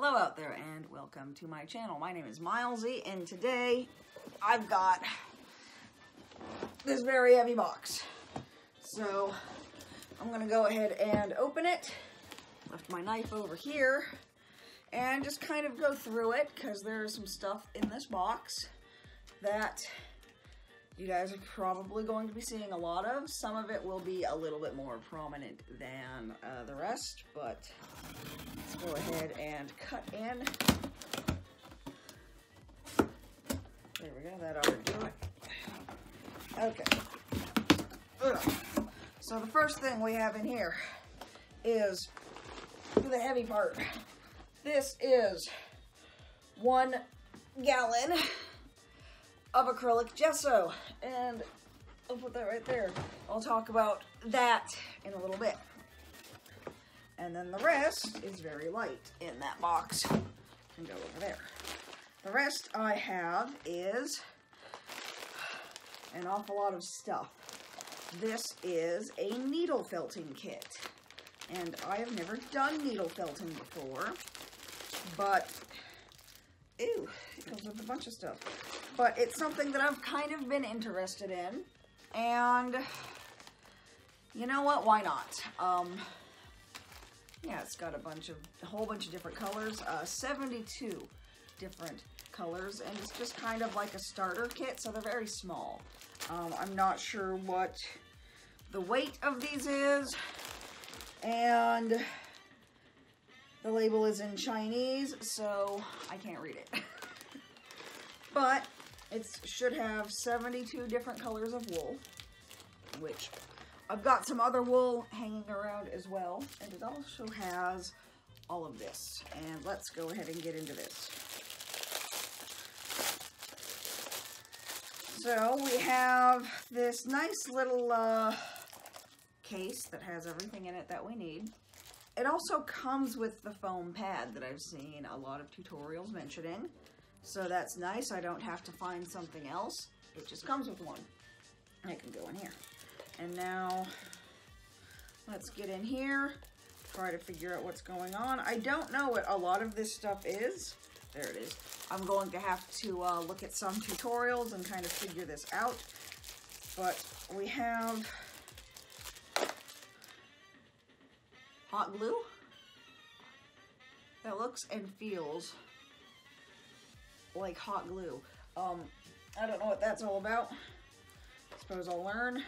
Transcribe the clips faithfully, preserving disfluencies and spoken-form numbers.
Hello out there and welcome to my channel. My name is Milesy and today I've got this very heavy box. So I'm gonna go ahead and open it. Left my knife over here and just kind of go through it because there's some stuff in this box that you guys are probably going to be seeing a lot of. Some of it will be a little bit more prominent than uh, the rest, but let's go ahead and cut in. There we go, that already did it. Okay. Ugh. So the first thing we have in here is the heavy part. This is one gallon of acrylic gesso. And I'll put that right there. I'll talk about that in a little bit. And then the rest is very light in that box. And go over there. The rest I have is an awful lot of stuff. This is a needle felting kit. And I have never done needle felting before. But, ew, it comes with a bunch of stuff. But it's something that I've kind of been interested in. And, you know what, why not? Um... Yeah, it's got a bunch of, a whole bunch of different colors, uh, seventy-two different colors, and it's just kind of like a starter kit, so they're very small. Um, I'm not sure what the weight of these is, and the label is in Chinese, so I can't read it. But it should have seventy-two different colors of wool, which I've got some other wool hanging around as well, and it also has all of this. And let's go ahead and get into this. So we have this nice little uh, case that has everything in it that we need. It also comes with the foam pad that I've seen a lot of tutorials mentioning. So that's nice. I don't have to find something else. It just comes with one. I can go in here. And now, let's get in here, try to figure out what's going on. I don't know what a lot of this stuff is. There it is. I'm going to have to uh, look at some tutorials and kind of figure this out. But we have hot glue that looks and feels like hot glue. Um, I don't know what that's all about. I suppose I'll learn.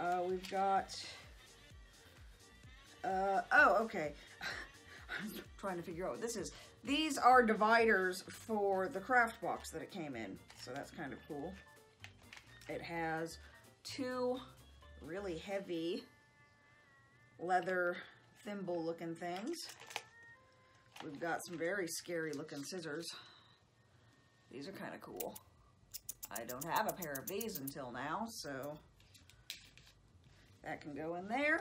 Uh, we've got, uh, oh, okay. I'm trying to figure out what this is. These are dividers for the craft box that it came in, so that's kind of cool. It has two really heavy leather thimble looking things. We've got some very scary looking scissors. These are kind of cool. I don't have a pair of these until now, so that can go in there.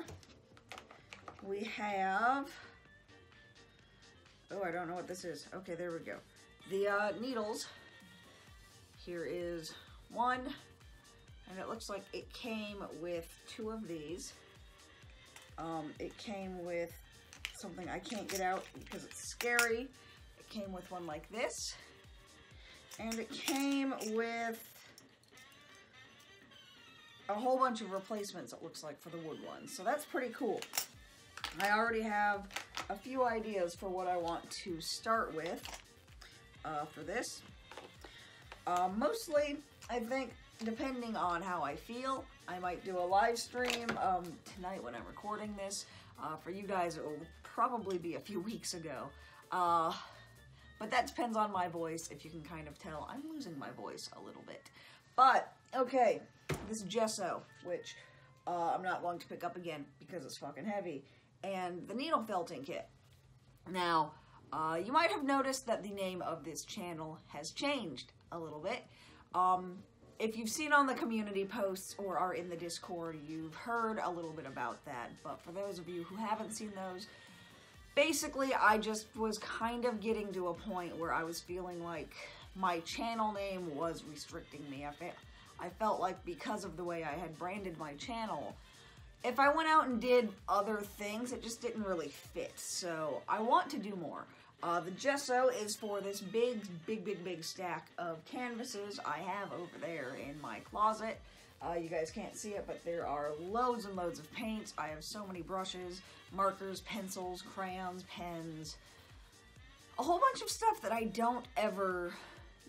We have, oh, I don't know what this is. Okay, there we go. The uh, needles. Here is one, and it looks like it came with two of these. Um, it came with something I can't get out because it's scary. It came with one like this, and it came with a whole bunch of replacements, it looks like, for the wood ones. So that's pretty cool. I already have a few ideas for what I want to start with uh, for this. Uh, mostly, I think, depending on how I feel, I might do a live stream um, tonight when I'm recording this. Uh, for you guys, it will probably be a few weeks ago. Uh, but that depends on my voice. If you can kind of tell, I'm losing my voice a little bit. But, okay, this gesso, which uh, I'm not going to pick up again because it's fucking heavy, and the needle felting kit. Now, uh, you might have noticed that the name of this channel has changed a little bit. Um, if you've seen on the community posts or are in the Discord, you've heard a little bit about that, but for those of you who haven't seen those, basically I just was kind of getting to a point where I was feeling like my channel name was restricting me. I, fe I felt like because of the way I had branded my channel, if I went out and did other things, it just didn't really fit. So I want to do more. Uh, the gesso is for this big, big, big, big stack of canvases I have over there in my closet. Uh, you guys can't see it, but there are loads and loads of paints. I have so many brushes, markers, pencils, crayons, pens, a whole bunch of stuff that I don't ever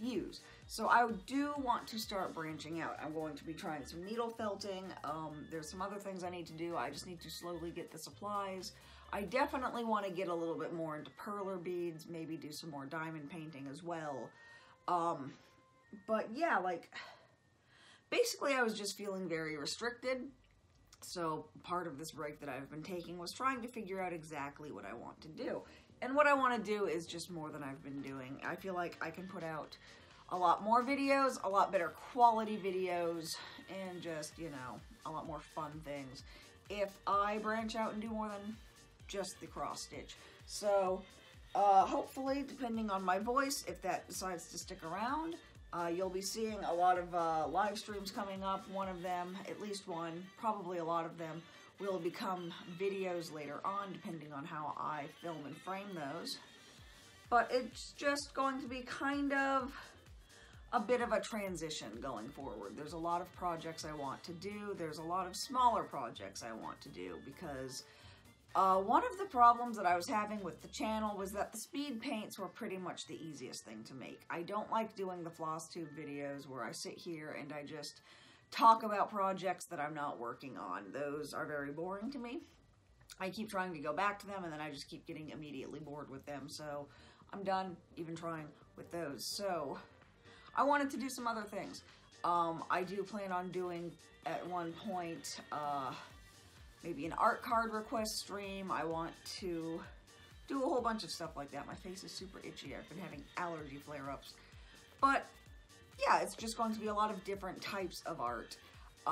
use. So I do want to start branching out. I'm going to be trying some needle felting. Um, there's some other things I need to do. I just need to slowly get the supplies. I definitely want to get a little bit more into perler beads, maybe do some more diamond painting as well. Um, but yeah, like, basically I was just feeling very restricted. So part of this break that I've been taking was trying to figure out exactly what I want to do. And what I want to do is just more than I've been doing. I feel like I can put out a lot more videos, a lot better quality videos, and just, you know, a lot more fun things if I branch out and do more than just the cross stitch. So uh, hopefully, depending on my voice, if that decides to stick around, uh, you'll be seeing a lot of uh, live streams coming up. One of them, at least one, probably a lot of them, will become videos later on, depending on how I film and frame those. But it's just going to be kind of a bit of a transition going forward. There's a lot of projects I want to do. There's a lot of smaller projects I want to do because Uh, one of the problems that I was having with the channel was that the speed paints were pretty much the easiest thing to make. I don't like doing the Flosstube videos where I sit here and I just talk about projects that I'm not working on. Those are very boring to me. I keep trying to go back to them and then I just keep getting immediately bored with them. So I'm done even trying with those. So I wanted to do some other things. Um, I do plan on doing at one point, uh... maybe an art card request stream. I want to do a whole bunch of stuff like that. My face is super itchy. I've been having allergy flare-ups. But yeah, it's just going to be a lot of different types of art.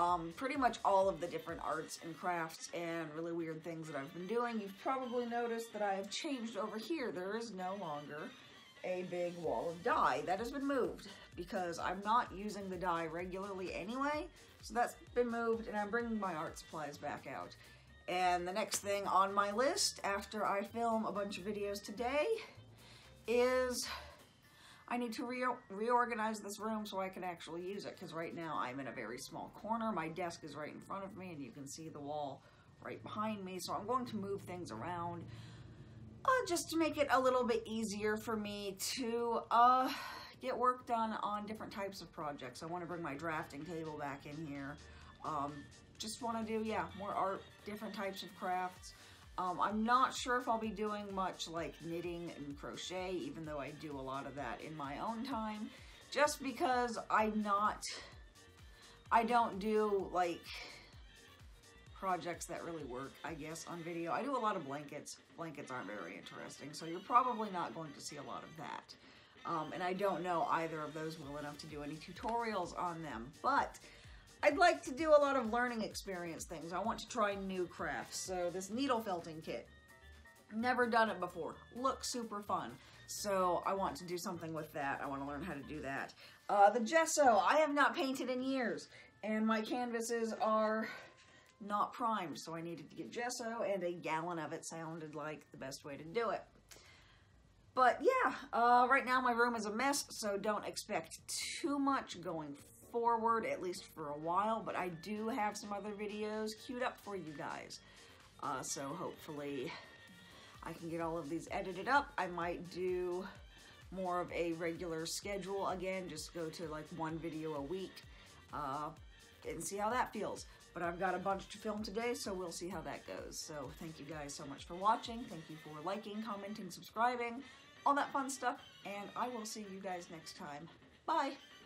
Um, pretty much all of the different arts and crafts and really weird things that I've been doing. You've probably noticed that I have changed over here. There is no longer a big wall of dye. That has been moved because I'm not using the dye regularly anyway. So that's been moved and I'm bringing my art supplies back out. And the next thing on my list after I film a bunch of videos today is I need to re reorganize this room so I can actually use it, because right now I'm in a very small corner. My desk is right in front of me and you can see the wall right behind me. So I'm going to move things around uh, just to make it a little bit easier for me to uh, get work done on different types of projects. I want to bring my drafting table back in here. Um, just want to do, yeah, more art, different types of crafts. Um, I'm not sure if I'll be doing much like knitting and crochet, even though I do a lot of that in my own time, just because I'm not, I don't do like projects that really work, I guess, on video. I do a lot of blankets. Blankets aren't very interesting, so you're probably not going to see a lot of that. Um, and I don't know either of those well enough to do any tutorials on them, but I'd like to do a lot of learning experience things. I want to try new crafts. So this needle felting kit, never done it before, looks super fun. So I want to do something with that. I want to learn how to do that. Uh, the gesso, I have not painted in years and my canvases are not primed. So I needed to get gesso, and a gallon of it sounded like the best way to do it. But yeah, uh, right now my room is a mess, so don't expect too much going forward, at least for a while, but I do have some other videos queued up for you guys. Uh, so hopefully I can get all of these edited up. I might do more of a regular schedule again, just go to like one video a week uh, and see how that feels. But I've got a bunch to film today, so we'll see how that goes. So thank you guys so much for watching. Thank you for liking, commenting, subscribing, all that fun stuff. And I will see you guys next time. Bye!